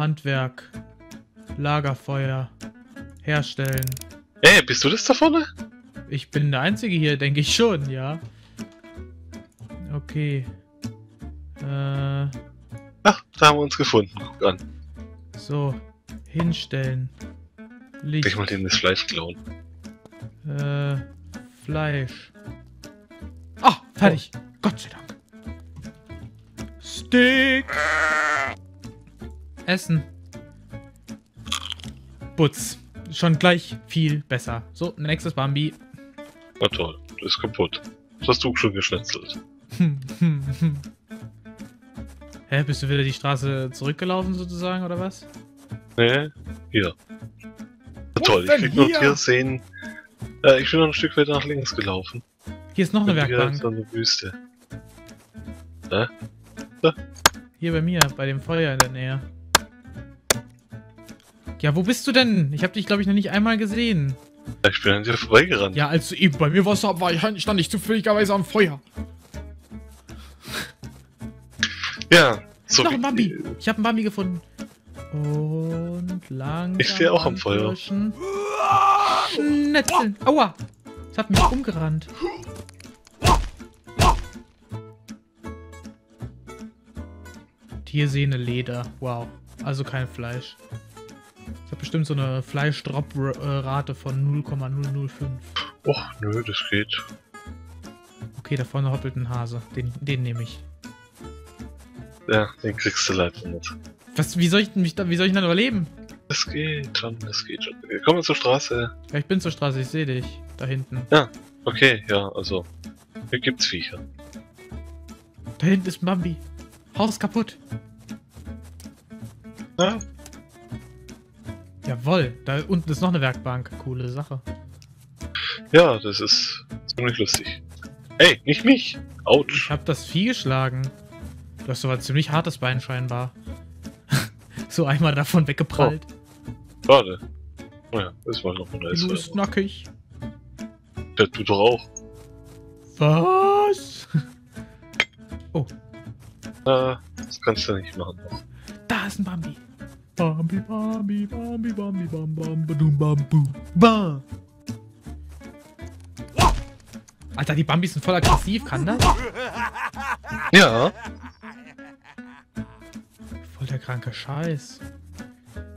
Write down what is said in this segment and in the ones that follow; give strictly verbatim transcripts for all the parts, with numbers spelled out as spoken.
Handwerk, Lagerfeuer, herstellen. Ey, bist du das da vorne? Ich bin der Einzige hier, denke ich schon, ja. Okay. Äh. Ach, da haben wir uns gefunden. Guck an. So, hinstellen. Licht. Ich wollte ihm das Fleisch klauen. Äh, Fleisch. Ah, fertig. Oh. Gott sei Dank. Steak. Essen. Putz. Schon gleich viel besser. So, nächstes Bambi. Na toll, das ist kaputt. Das hast du schon geschnetzelt. Hä, bist du wieder die Straße zurückgelaufen sozusagen, oder was? Nee, hier. Na toll, ich krieg nur hier sehen. Äh, ich bin noch ein Stück weiter nach links gelaufen. Hier ist noch eine Werkbank. Hier eine Wüste. Da? Da? Hier bei mir, bei dem Feuer in der Nähe. Ja, wo bist du denn? Ich habe dich, glaube ich, noch nicht einmal gesehen. Ich bin an dir vorbeigerannt. Ja, als du eben bei mir warst, war ich, stand ich zufälligerweise am Feuer. Ja, so. Noch ein Bambi. Ich habe einen Bambi gefunden. Und lang. Ich stehe auch am Feuer. Schnetzeln. Aua. Das hat mich umgerannt. Tiersehne Leder. Wow. Also kein Fleisch. Ich habe bestimmt so eine Fleischdrop-Rate von null Komma null null fünf. Och, nö, das geht. Okay, da vorne hoppelt ein Hase. Den, den nehme ich. Ja, den kriegst du leider nicht. Was, wie soll ich denn, wie soll ich denn überleben? Das geht schon, das geht schon. Wir kommen zur Straße. Ja, ich bin zur Straße, ich sehe dich. Da hinten. Ja, okay, ja, also. Hier gibt's Viecher. Da hinten ist ein Bambi. Haus kaputt. Ja. Jawohl, da unten ist noch eine Werkbank. Coole Sache. Ja, das ist ziemlich lustig. Ey, nicht mich! Autsch! Ich hab das Vieh geschlagen. Du hast aber ein ziemlich hartes Bein scheinbar. So einmal davon weggeprallt. Schade. Oh. Naja, das war noch ein Eis. Du bist nackig. Der tut doch auch. Was? Oh. Na, das kannst du nicht machen. Da ist ein Bambi. Bambi, Bambi, Bambi, Bambi, Bam, Bam, Badum, Bambu, Bam. Alter, die Bambis sind voll aggressiv, kann das? Ja. Voll der kranke Scheiß.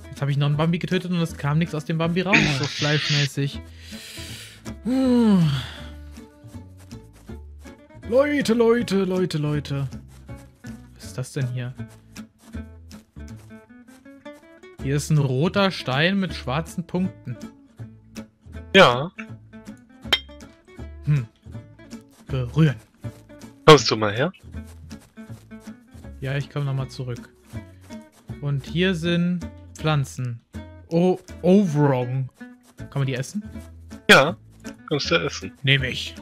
Jetzt habe ich noch einen Bambi getötet und es kam nichts aus dem Bambi raus, so fleischmäßig. Puh. Leute, Leute, Leute, Leute. Was ist das denn hier? Hier ist ein roter Stein mit schwarzen Punkten. Ja. Hm. Berühren. Kommst du mal her? Ja, ich komme nochmal zurück. Und hier sind Pflanzen. Oh, Overong. Kann man die essen? Ja, kannst du essen. Nehme ich.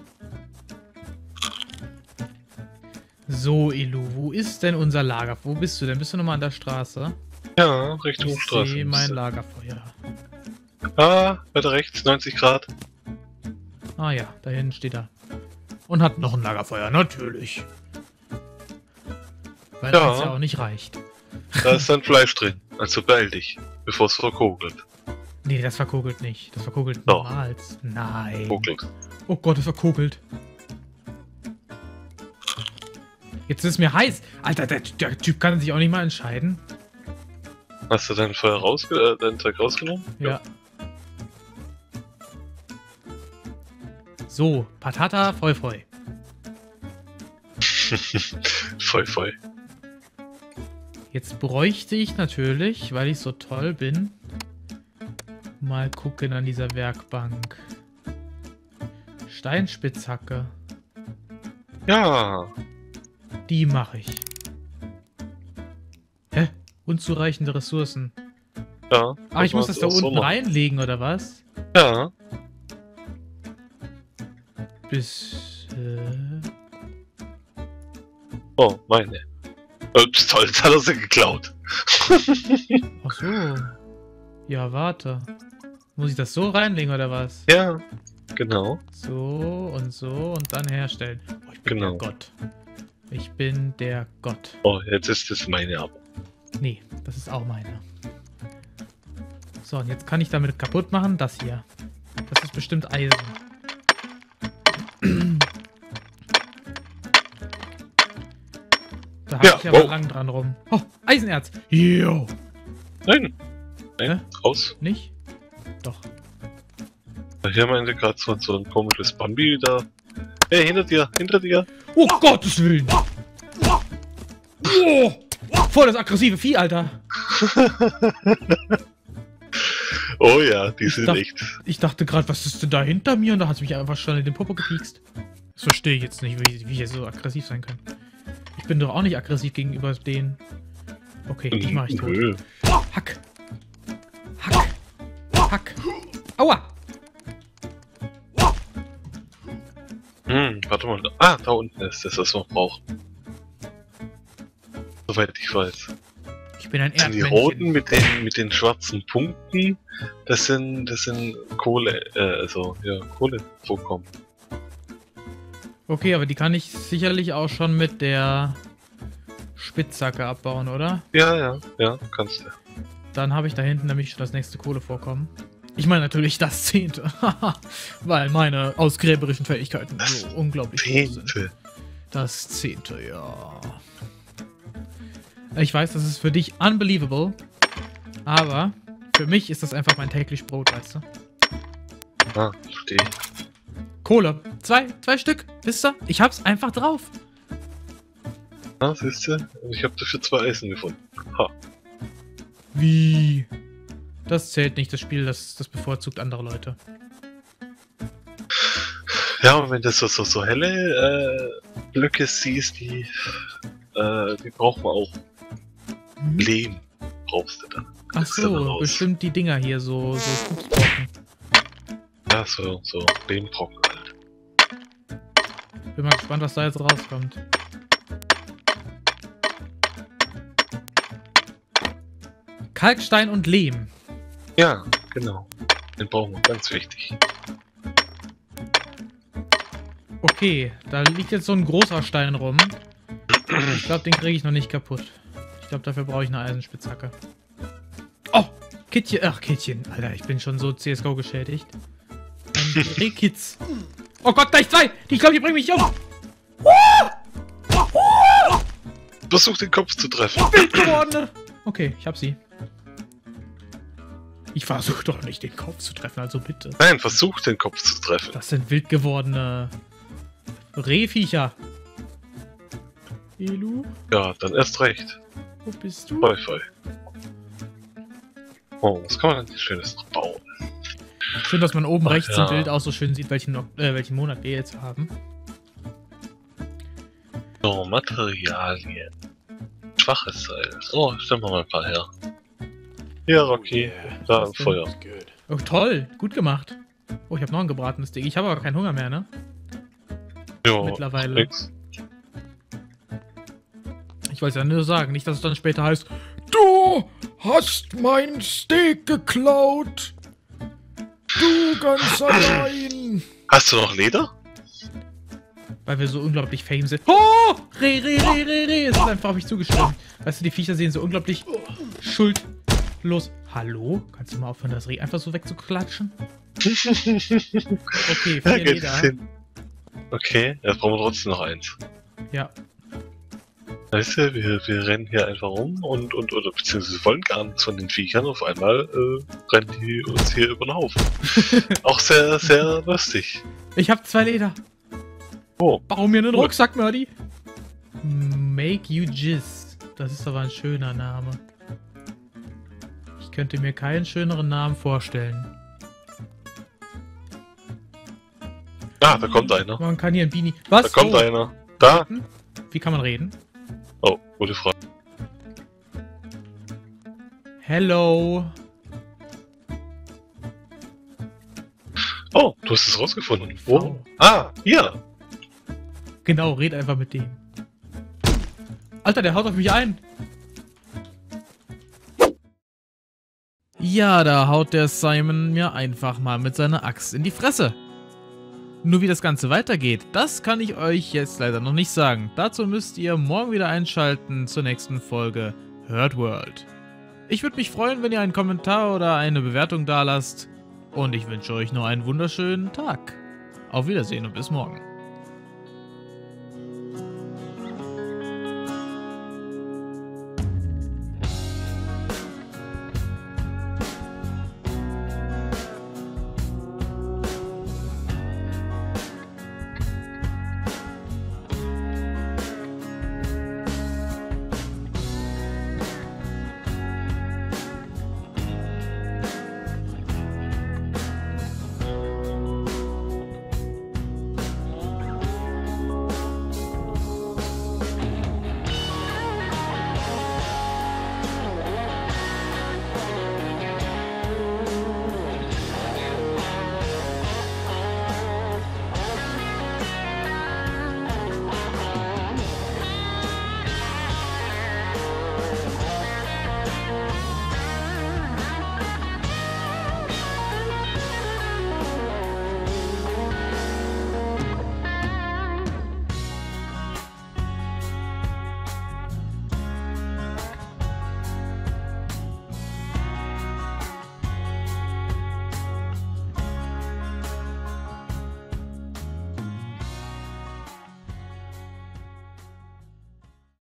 So, Elu, wo ist denn unser Lager? Wo bist du denn? Bist du nochmal an der Straße? Ja, Richtung ich Straße. Ich sehe mein Lagerfeuer. Ah, weiter rechts, neunzig Grad. Ah ja, da hinten steht er. Und hat noch ein Lagerfeuer, natürlich. Weil ja. Das ja auch nicht reicht. Da ist dann Fleisch drin, also beeil dich, bevor es verkogelt. Nee, das verkogelt nicht. Das verkogelt no. niemals. Nein. Kogelt. Oh Gott, das verkogelt. Jetzt ist es mir heiß. Alter, der, der Typ kann sich auch nicht mal entscheiden. Hast du dein Feuer rausge äh, deinen Zeug rausgenommen? Ja. ja. So, Patata, Feu, Feu. Feu, Feu. Jetzt bräuchte ich natürlich, weil ich so toll bin, mal gucken an dieser Werkbank. Steinspitzhacke. Ja. Die mache ich. Hä? Unzureichende Ressourcen. Ja. Ah, ich muss das da unten reinlegen, oder was? Ja. Bis... Äh... Oh, meine. Ups, toll, jetzt hat er sie geklaut. Ach so. Ja, warte. Muss ich das so reinlegen, oder was? Ja, genau. So und so und dann herstellen. Oh, ich bin genau. der Gott. Ich bin der Gott. Oh, jetzt ist es meine Arbeit. Nee, das ist auch meine. So, und jetzt kann ich damit kaputt machen, das hier. Das ist bestimmt Eisen. Da hab ja, ich aber wow. lang dran rum. Oh, Eisenerz! Yo. Nein! Nein, äh? raus! Nicht? Doch. Hier haben wir gerade so, so ein komisches Bambi da. Hey, hinter dir! Hinter dir! Oh, oh Gottes Willen! Oh, oh, oh. Voll das aggressive Vieh, Alter! Oh ja, die sind echt. Ich dachte gerade, was ist denn da hinter mir? Und da hat es mich einfach schon in den Popo gepiekst. Das verstehe ich jetzt nicht, wie, wie ich jetzt so aggressiv sein kann. Ich bin doch auch nicht aggressiv gegenüber denen. Okay, die mache ich tot. Hack! Hack! Hack! Aua! Hm, warte mal. Ah, da unten ist das, was man braucht. Soweit ich weiß. Ich bin ein Erdmännchen. Die roten mit den, mit den schwarzen Punkten, das sind, das sind Kohle, äh, also, ja, Kohlevorkommen. Okay, aber die kann ich sicherlich auch schon mit der Spitzhacke abbauen, oder? Ja, ja, ja, kannst du. Dann habe ich da hinten nämlich schon das nächste Kohlevorkommen. Ich meine natürlich das zehnte, weil meine ausgräberischen Fähigkeiten das so unglaublich groß sind. Das zehnte, ja. Ich weiß, das ist für dich unbelievable, aber für mich ist das einfach mein täglich Brot, weißt du? Ah, verstehe. Kohle. Zwei, zwei Stück, wisst ihr? Ich hab's einfach drauf. Ah, siehst du? Ich hab dafür zwei Eisen gefunden. Ha. Wie? Das zählt nicht, das Spiel, das, das bevorzugt andere Leute. Ja, und wenn du so, so, so helle äh, Blöcke siehst, die, äh, die brauchen wir auch. Lehm brauchst du dann. Ach so, bestimmt die Dinger hier so, so Fußbrocken. Ja, so, so Lehmbrocken halt. Bin mal gespannt, was da jetzt rauskommt. Kalkstein und Lehm. Ja, genau. Den brauchen wir, ganz wichtig. Okay, da liegt jetzt so ein großer Stein rum. Ich glaube, den kriege ich noch nicht kaputt. Ich glaube, dafür brauche ich eine Eisenspitzhacke. Oh! Kittchen! Ach, Kittchen! Alter, ich bin schon so C S G O geschädigt. Ein Kids. Oh Gott, da ist zwei! Ich glaube, die bringen mich um! Versuch den Kopf zu treffen. Wild geworden! Okay, ich hab sie. Ich versuche doch nicht, den Kopf zu treffen, also bitte. Nein, versuch den Kopf zu treffen. Das sind wild gewordene Rehviecher. Elu? Ja, dann erst recht. Wo bist du? Wi-Fi. Oh, was kann man denn Schönes noch bauen? Schön, dass man oben Ach, rechts ja. im Bild auch so schön sieht, welchen, äh, welchen Monat wir jetzt haben. So, Materialien. Schwaches Seil. Oh, stellen wir mal ein paar her. Ja, Rocky. Oh, yeah. Da im Feuer. Oh, toll. Gut gemacht. Oh, ich habe noch ein gebratenes Ding. Ich habe aber keinen Hunger mehr, ne? Jo, mittlerweile. Nix. Ich wollte ja nur sagen, nicht, dass es dann später heißt, du hast mein Steak geklaut. Du ganz allein. Hast du noch Leder? Weil wir so unglaublich fame sind. Oh! Reh, Reh, Reh, Reh, Reh. Es ist einfach auf mich zugeschwommen. Weißt du, die Viecher sehen so unglaublich schuldlos. Hallo? Kannst du mal aufhören, das Reh einfach so wegzuklatschen? Okay, vier Leder. Okay, jetzt brauchen wir trotzdem noch eins. Ja. Weißt du, wir, wir rennen hier einfach rum und, und, oder beziehungsweise wollen gar nichts von den Viechern. Auf einmal äh, rennen die uns hier über den Haufen. Auch sehr, sehr lustig. Ich hab zwei Leder. Oh. Bau mir einen cool. Rucksack, Mördi. Make you jizz. Das ist aber ein schöner Name. Ich könnte mir keinen schöneren Namen vorstellen. Ah, da kommt einer. Man kann hier ein Beanie. Was? Da kommt oh. einer. Da. Wie kann man reden? Oh, gute Frage. Hello. Oh, du hast es rausgefunden. Wo? Oh. Ah, hier. Genau, red einfach mit dem. Alter, der haut auf mich ein. Ja, da haut der Simon mir einfach mal mit seiner Axt in die Fresse. Nur wie das Ganze weitergeht, das kann ich euch jetzt leider noch nicht sagen. Dazu müsst ihr morgen wieder einschalten zur nächsten Folge Hurtworld. Ich würde mich freuen, wenn ihr einen Kommentar oder eine Bewertung da lasst. Und ich wünsche euch noch einen wunderschönen Tag. Auf Wiedersehen und bis morgen.